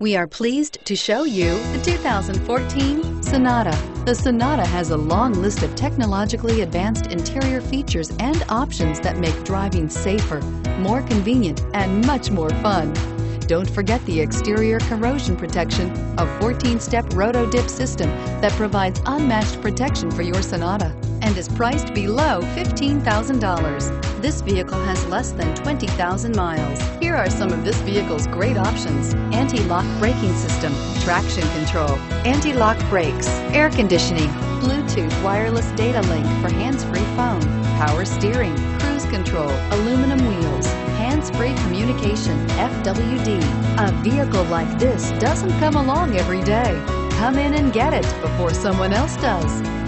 We are pleased to show you the 2014 Sonata. The Sonata has a long list of technologically advanced interior features and options that make driving safer, more convenient, and much more fun. Don't forget the exterior corrosion protection, a 14-step roto-dip system that provides unmatched protection for your Sonata and is priced below $15,000. This vehicle has less than 20,000 miles. Here are some of this vehicle's great options: anti-lock braking system, traction control, anti-lock brakes, air conditioning, Bluetooth wireless data link for hands-free phone, power steering, cruise control, aluminum wheels, hands-free communication, FWD. A vehicle like this doesn't come along every day. Come in and get it before someone else does.